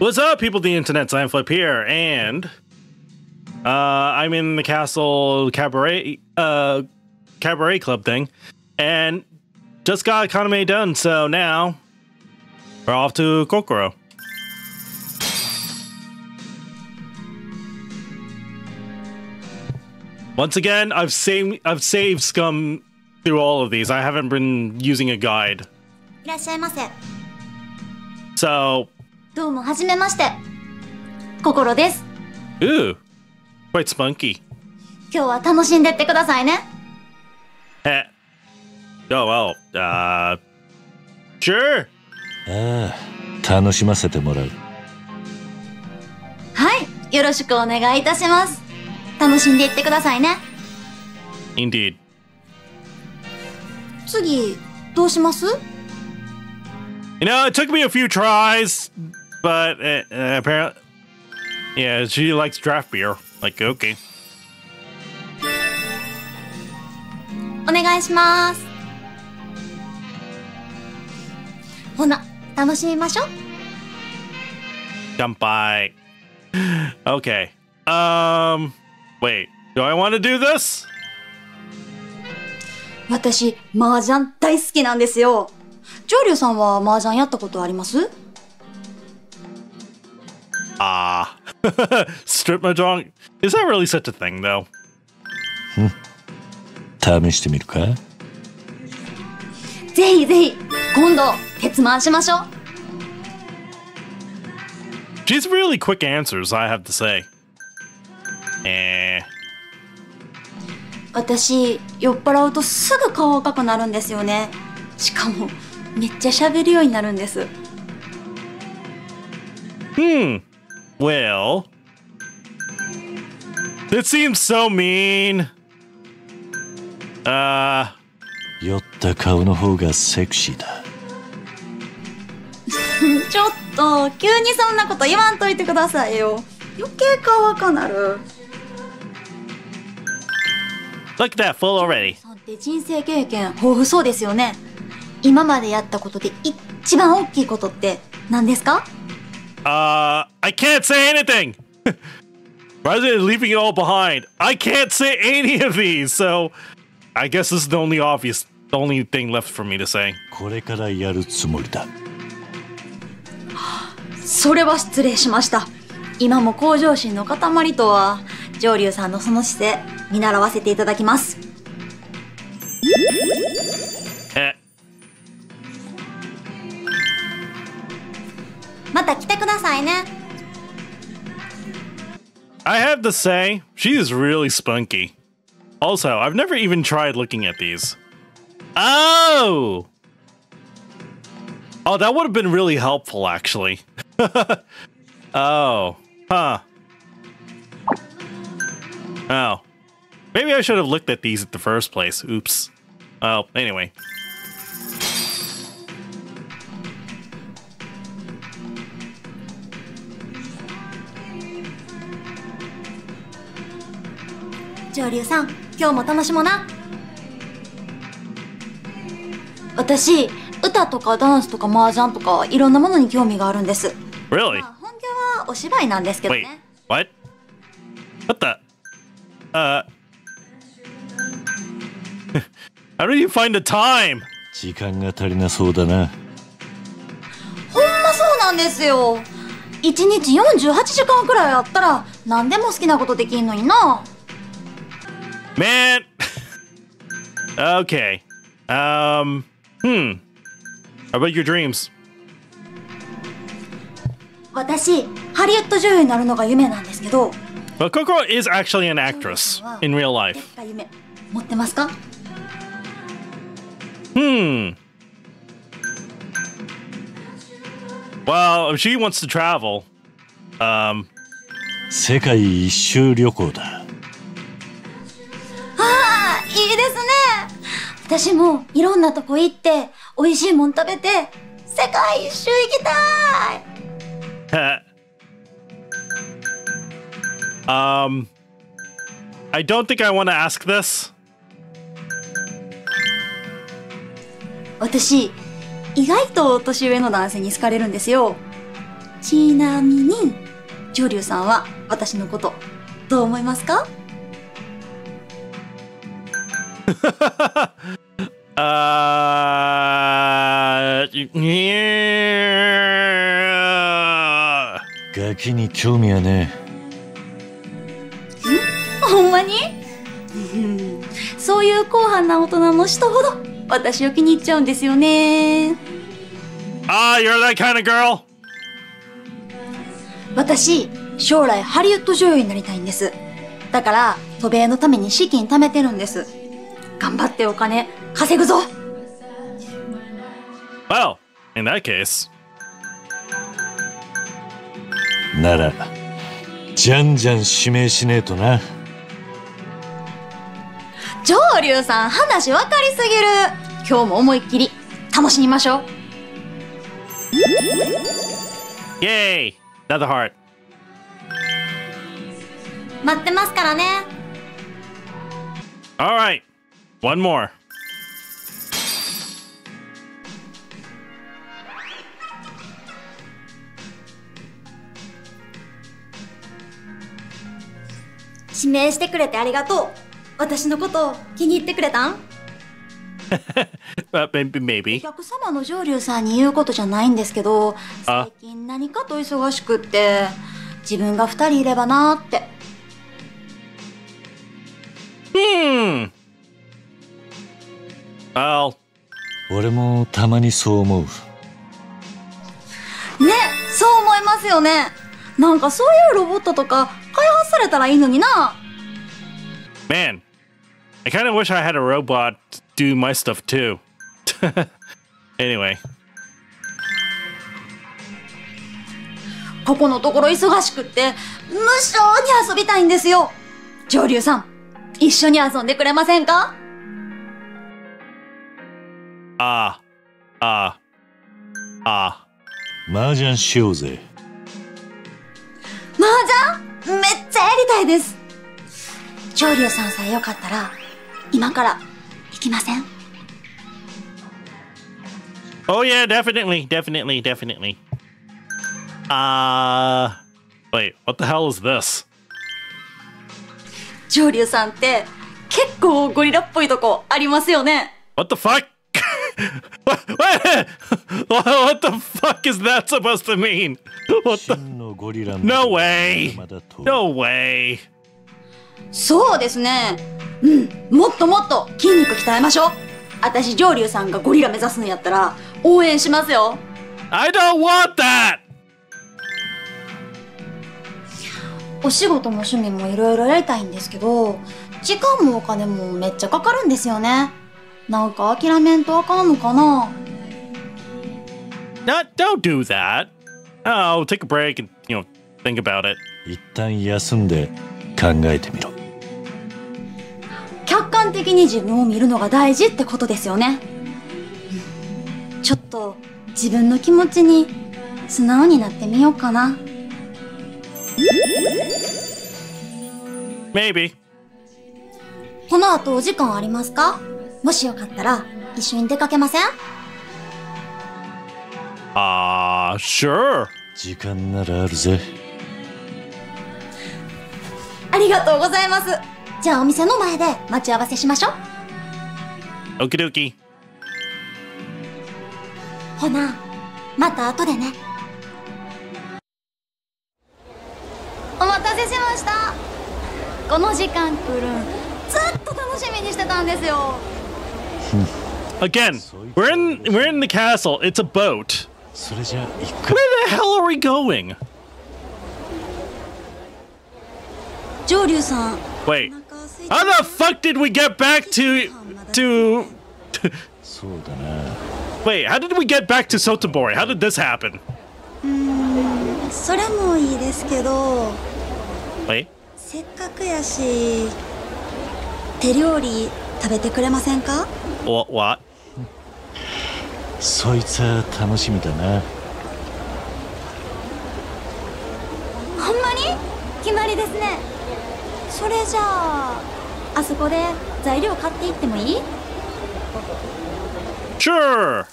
What's up, people of the internet? I'm Flip here, and I'm in the castle cabaret club thing, and just got Kaname done. So now we're off to Kokoro. Once again, I've saved scum through all of these. I haven't been using a guide. So. どうもはじめまして。心です。Ooh, quite spunky. 今日は楽しんでってくださいね。え。Oh well. Sure. ああ、楽しませてもらう。はい、よろしくお願いいたします。楽しんでいってくださいね。Indeed. 次どうします？ You know, it took me a few tries. But apparently, yeah, she likes draft beer. Like, okay. お願いします。ほな、楽しみましょう。乾杯。Okay. Wait. Do I want to do this? 私、麻雀大好きなんですよ。ジョリオさんは麻雀やったことあります？Ah, strip mahjong. Is that really such a thing, though? 試してみるか？ぜひぜひ今度鉄マンしましょう。She's really quick answers, I have to say. 私酔っ払うとすぐ顔赤くなるんですよね。しかもめっちゃ喋るようになるんです。Hmm. Well, that seems so mean. 酔った顔の方がセクシーだ。ちょっと急にそんなこと言わんといてくださいよ。余計顔赤なる。Look at that full already. さんって人生経験豊富そうですよね。今までやったことで一番大きいことって何ですか？I can't say anything! Rather than leaving it all behind, I can't say any of these, so I guess this is the only thing left for me to say. これからやるつもりだ。それは失礼しました。今も向上心の塊とは、上流さんのその姿勢、見習わせていただきます。また来てくださいね。I have to say, she is really spunky. Also, I've never even tried looking at these. Oh! Oh, that would have been really helpful, actually. Oh. Huh. Oh. Maybe I should have looked at these at the first place. Oops. Oh, anyway. 上流さん、今日も楽しもうな。私、歌とかダンスとか麻雀とかいろんなものに興味があるんです。Really? まあ、本業はお芝居なんですけどね。Wait, what? What the? How do you find the time? 時間が足りなそうだな。ほんまそうなんですよ。一日48時間くらいあったら何でも好きなことできんのにな。Man. Okay. How about your dreams? 私、ハリウッド女優になるのが夢なんですけど。Well, Kokoro is actually an actress in real life. 夢持ってますか？Hmm. Well, if she wants to travel, 世界一周旅行だ。いいですね。私もいろんなとこ行って美味しいもん食べて世界一周行きたい。I don't think I want to ask this. 私意外と年上の男性に好かれるんですよ。ちなみに、ジョリュウさんは私のこと、どう思いますか？ガキに興味はねえ。ん？ほんまに？そういう広範な大人の人ほど私を気に入っちゃうんですよね。ああ、you're that kind of girl。私、将来ハリウッド女優になりたいんです。だから渡米のために資金貯めてるんです。頑張ってお金稼ぐぞ。Well, in that case。なら、じゃんじゃん指名しねえとな。上流さん、話分かりすぎる。今日も思いっきり楽しみましょう。イェイ、another heart。待ってますからね。All right, one more。指名してくれてありがとう。私のことを気に入ってくれたん？お客様の上流さんに言うことじゃないんですけど、最近何かと忙しくって、自分が2人いればなーって。俺もたまにそう思う。ね、そう思いますよね。なんかそういうロボットとか開発されたらいいのにな。Man, I kind of wish I had a robot do my stuff too. Anyway. ここのところ忙しくって無性に遊びたいんですよ。上流さん、一緒に遊んでくれませんか？麻雀しようぜ。麻雀めっちゃやりたいです。上流さんさえよかったら今から行きません？ Oh yeah, definitely. Wait, what the hell is this? 上流さんって結構ゴリラっぽいとこありますよね。 What the fuck? What the fuck is that supposed to mean? What the? No way! No way! そうですね。うん、もっともっと筋肉鍛えましょう。私、上流さんがゴリラ目指すんやったら応援しますよ。I don't want that! お仕事も趣味もいろいろやりたいんですけど、時間もお金もめっちゃかかるんですよね。なんか諦めんとあかんのかな。Don't do that. Oh, take a break and, you know, think about it. 一旦休んで考えてみろ。客観的に自分を見るのが大事ってことですよね。ちょっと自分の気持ちに素直になってみようかな。Maybe. この後お時間ありますか？もしよかったら一緒に出かけません？Sure. 時間ならあるぜ。ありがとうございます。じゃあお店の前で待ち合わせしましょう。オキドキ。ほな、また後でね。お待たせしました。この時間来るん、ずっと楽しみにしてたんですよ。Again, we're in the castle. It's a boat. Where the hell are we going? Wait. How the fuck did we get back to? Wait. How did we get back to Sotobori? How did this happen? Wait. せっかくやし、手料理食べてくれませんか？わ、そいつは楽しみだな。ほんまに決まりですね。それじゃあ、あそこで材料買っていってもいい？ Sure!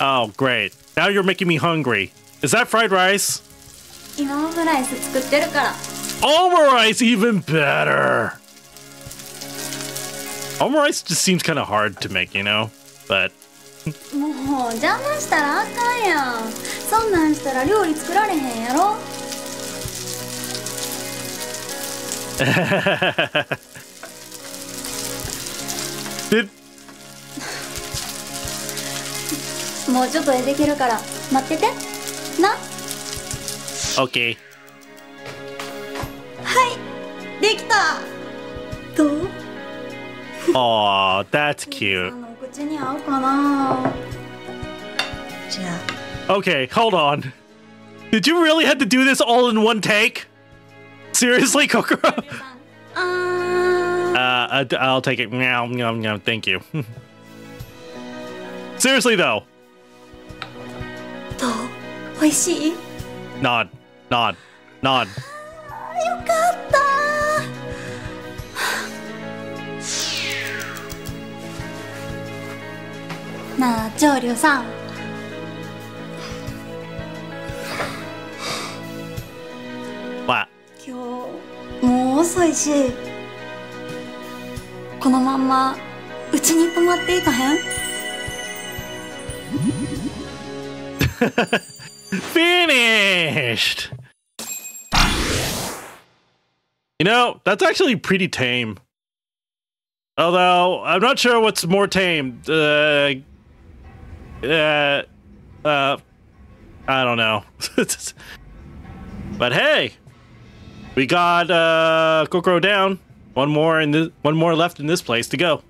Oh, great. Now you're making me hungry. Is that fried rice? Omurice, even better. Omurice just seems kind of hard to make, you know? But... Did... Okay. Aw, that's cute. Okay, hold on. Did you really have to do this all in one take? Seriously, Kokoro? I'll take it. Meow, meow, meow. Thank you. Seriously, though. Nod, nod, nod. Nah, Jolio-san. What? Finished! You know, that's actually pretty tame. Although, I'm not sure what's more tame. I don't know. But hey, we got Kokoro down. One more left in this place to go.